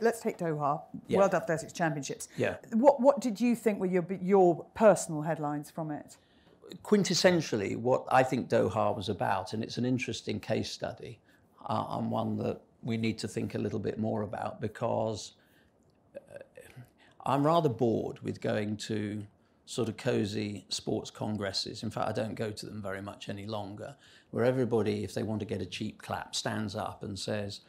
let's take Doha, yeah. World Athletics Championships. Yeah. What did you think were your personal headlines from it? Quintessentially, what I think Doha was about, and it's an interesting case study, and one that we need to think a little bit more about, because I'm rather bored with going to sort of cosy sports congresses. In fact, I don't go to them very much any longer, where everybody, if they want to get a cheap clap, stands up and says,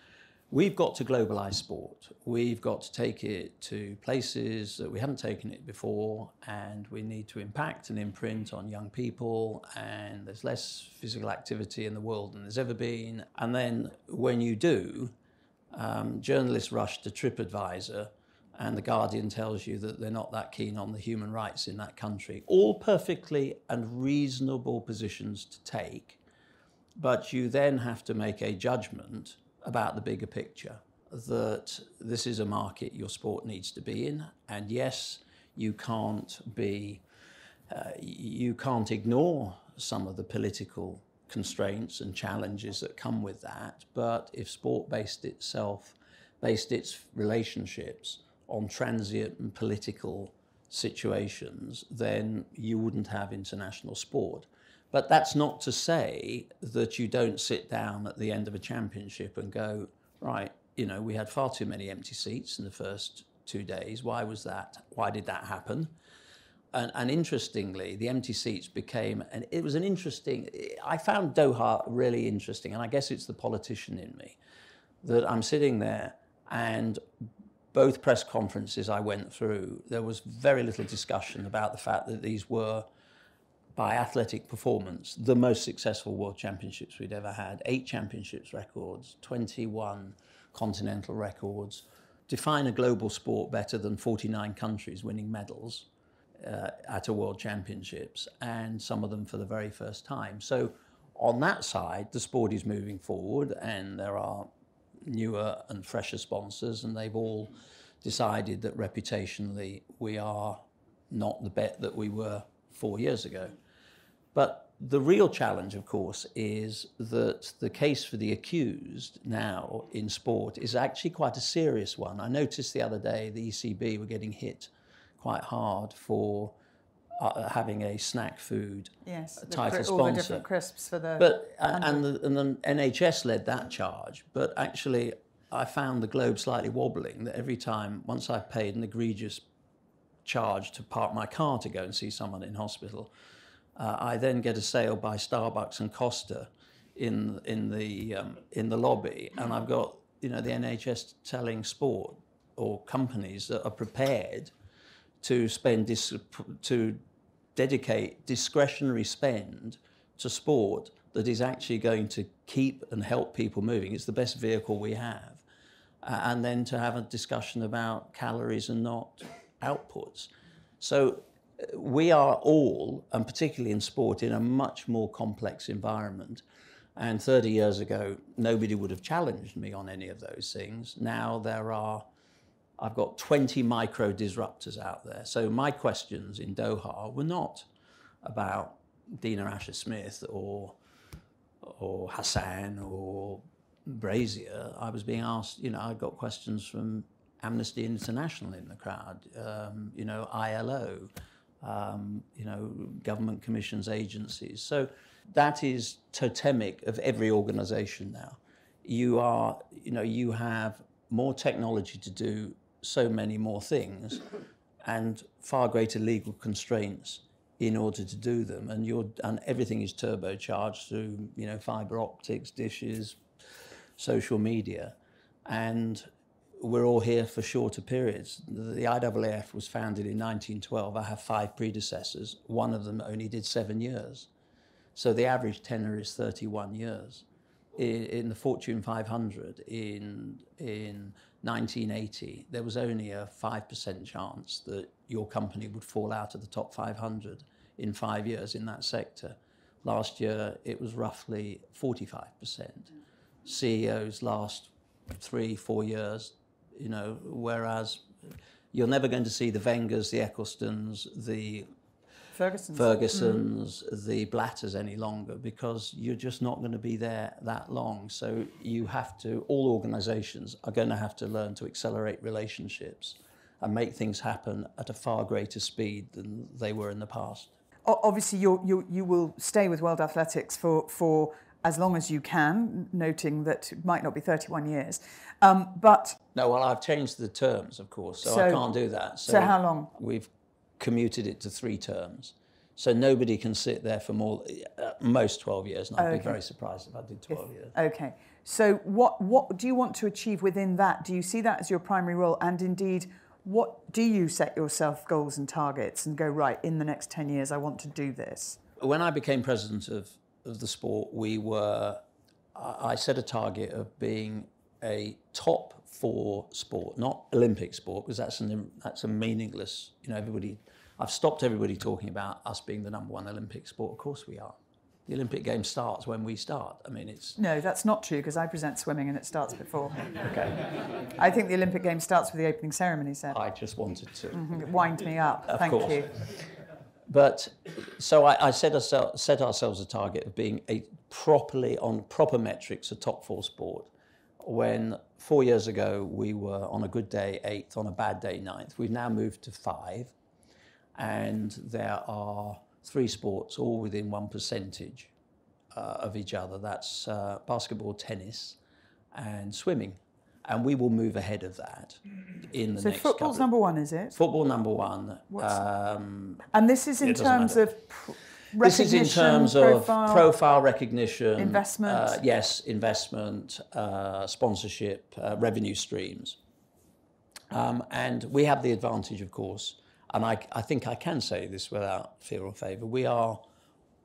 we've got to globalize sport. We've got to take it to places that we haven't taken it before, and we need to impact and imprint on young people, and there's less physical activity in the world than there's ever been. And then when you do, journalists rush to TripAdvisor, and The Guardian tells you that they're not that keen on the human rights in that country. All perfectly and reasonable positions to take, but you then have to make a judgment about the bigger picture, that this is a market your sport needs to be in, and yes, you can't ignore some of the political constraints and challenges that come with that, but if sport based its relationships on transient and political situations, then you wouldn't have international sport. But that's not to say that you don't sit down at the end of a championship and go, right, you know, we had far too many empty seats in the first 2 days. Why was that? Why did that happen? And interestingly, the empty seats became, and it was an interesting, I found Doha really interesting, and I guess it's the politician in me, that I'm sitting there and both press conferences I went through, there was very little discussion about the fact that these were, by athletic performance, the most successful World Championships we'd ever had. 8 championships records, 21 continental records. Define a global sport better than 49 countries winning medals at a World Championships, and some of them for the very first time. So on that side, the sport is moving forward, and there are newer and fresher sponsors, and they've all decided that reputationally we are not the bet that we were 4 years ago. But the real challenge, of course, is that the case for the accused now in sport is actually quite a serious one. I noticed the other day the ECB were getting hit quite hard for having a snack food title sponsor. All the different crisps for the... But, and the NHS led that charge, but actually I found the globe slightly wobbling, that every time, once I paid an egregious charge to park my car to go and see someone in hospital, I then get a sale by Starbucks and Costa in the lobby, and I've got, you know, the NHS telling sport or companies that are prepared to spend dedicate discretionary spend to sport that is actually going to keep and help people moving. It's the best vehicle we have, and then to have a discussion about calories and not outputs. So we are all, and particularly in sport, in a much more complex environment. And 30 years ago, nobody would have challenged me on any of those things. Now there are, I've got 20 micro disruptors out there. So my questions in Doha were not about Dina Asher-Smith or Hassan or Brazier. I was being asked, you know, I got questions from Amnesty International in the crowd, you know, ILO, you know, government commissions, agencies. So that is totemic of every organisation now. You are, you know, you have more technology to do so many more things, and far greater legal constraints in order to do them. And everything is turbocharged through, you know, fibre optics, dishes, social media, and we're all here for shorter periods. The IAAF was founded in 1912. I have 5 predecessors. One of them only did 7 years. So the average tenure is 31 years. In the Fortune 500 in 1980, there was only a 5% chance that your company would fall out of the top 500 in 5 years in that sector. Last year, it was roughly 45%. CEOs last 3-4 years, you know, whereas you're never going to see the Wengers, the Ecclestons, the Ferguson's, the Blatters any longer, because you're just not going to be there that long. So you have to, all organisations are going to have to learn to accelerate relationships and make things happen at a far greater speed than they were in the past. Obviously, you will stay with World Athletics for as long as you can, noting that it might not be 31 years. But no, well, I've changed the terms, of course, so I can't do that. So how long? We've commuted it to 3 terms. So nobody can sit there for more, most 12 years, and I'd be very surprised if I did 12 years. Okay. So what do you want to achieve within that? Do you see that as your primary role? And indeed, what do you set yourself goals and targets and go, right, in the next 10 years, I want to do this? When I became president of the sport, I set a target of being a top 4 sport, not Olympic sport, because that's a meaningless, you know, everybody, I've stopped everybody talking about us being the number 1 Olympic sport. Of course we are. The Olympic game starts when we start. I mean, it's... No, that's not true, because I present swimming and it starts before. Okay. I think the Olympic game starts with the opening ceremony, Seth. I just wanted to... Mm-hmm. Wind me up. Thank you. But so I set ourselves a target of being on proper metrics, a top 4 sport, when 4 years ago we were on a good day 8th, on a bad day 9th. We've now moved to 5, and there are 3 sports all within 1% of each other. That's basketball, tennis and swimming. And we will move ahead of that in the next couple. So football's number 1, is it? Football number 1. And this is in terms of recognition, this is in terms of profile recognition, investment. Yes, investment, sponsorship, revenue streams. And we have the advantage, of course, and I think I can say this without fear or favour, we are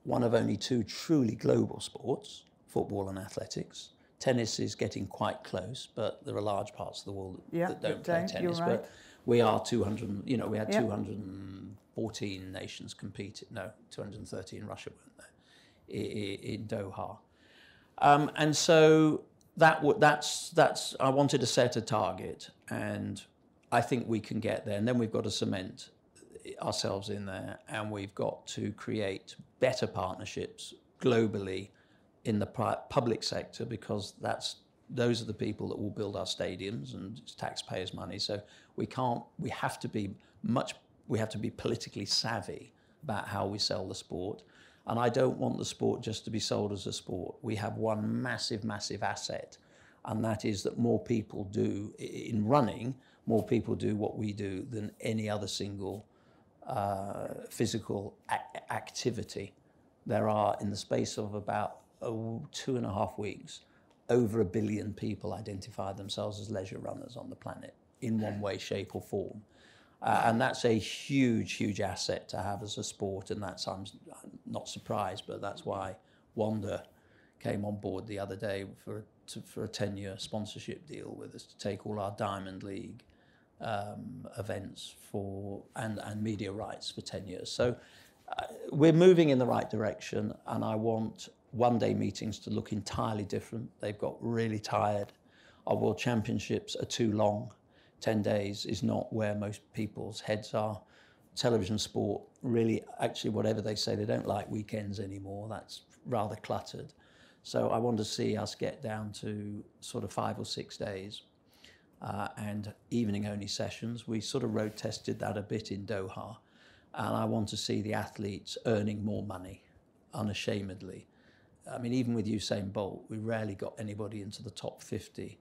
one of only 2 truly global sports, football and athletics. Tennis is getting quite close, but there are large parts of the world that don't play tennis. Right. But we are 200, you know, we had 214 nations competed. No, 213 in Russia, weren't there, in Doha. And so that's, I wanted to set a target, and I think we can get there. And then we've got to cement ourselves in there, and we've got to create better partnerships globally in the public sector, because those are the people that will build our stadiums, and it's taxpayers' money. So we have to be politically savvy about how we sell the sport. And I don't want the sport just to be sold as a sport. We have one massive, massive asset, and that is that more people do, in running, more people do what we do than any other single physical activity. There are, in the space of about 2.5 weeks, over 1 billion people identify themselves as leisure runners on the planet in one way, shape or form. And that's a huge, huge asset to have as a sport, and that's, I'm not surprised, but that's why Wanda came on board the other day for a 10-year sponsorship deal with us to take all our Diamond League events and media rights for 10 years. So we're moving in the right direction, and I want one-day meetings to look entirely different. They've got really tired. Our World Championships are too long. 10 days is not where most people's heads are. Television sport, really, actually, whatever they say, they don't like weekends anymore. That's rather cluttered. So I want to see us get down to sort of 5 or 6 days and evening-only sessions. We sort of road-tested that a bit in Doha, and I want to see the athletes earning more money, unashamedly. I mean, even with Usain Bolt, we rarely got anybody into the top 50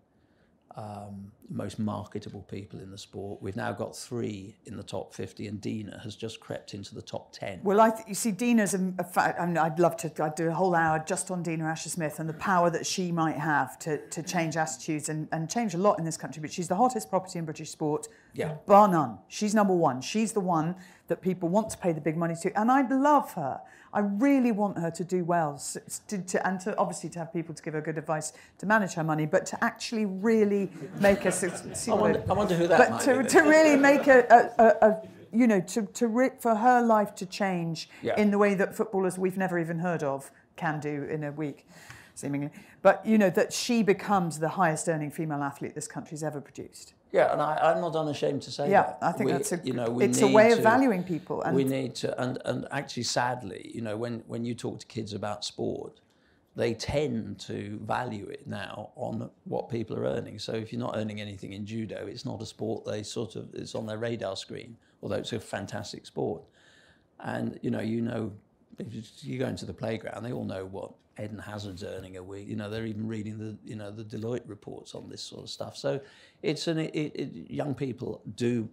most marketable people in the sport. We've now got 3 in the top 50, and Dina has just crept into the top 10. Well, you see, Dina's a fact. I mean, I'd do a whole hour just on Dina Asher-Smith and the power that she might have to change attitudes and change a lot in this country. But she's the hottest property in British sport, bar none. She's number 1. She's the one that people want to pay the big money to, and I'd love her. I really want her to do well, and to obviously to have people to give her good advice to manage her money, but to actually really make her. I wonder who that might be. But to really make for her life to change in the way that footballers we've never even heard of can do in a week. seemingly. But, you know, that she becomes the highest earning female athlete this country's ever produced. Yeah, and I'm not unashamed to say that. Yeah, I think that's a, you know, it's a way of valuing people. And we need to, and actually, sadly, you know, when you talk to kids about sport, they tend to value it now on what people are earning. So if you're not earning anything in judo, it's not a sport they sort of, it's on their radar screen, although it's a fantastic sport. And, you know, if you go into the playground, they all know what Eden Hazard's earning a week. You know, they're even reading the, you know, the Deloitte reports on this sort of stuff. So it's young people do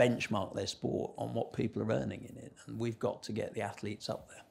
benchmark their sport on what people are earning in it. And we've got to get the athletes up there.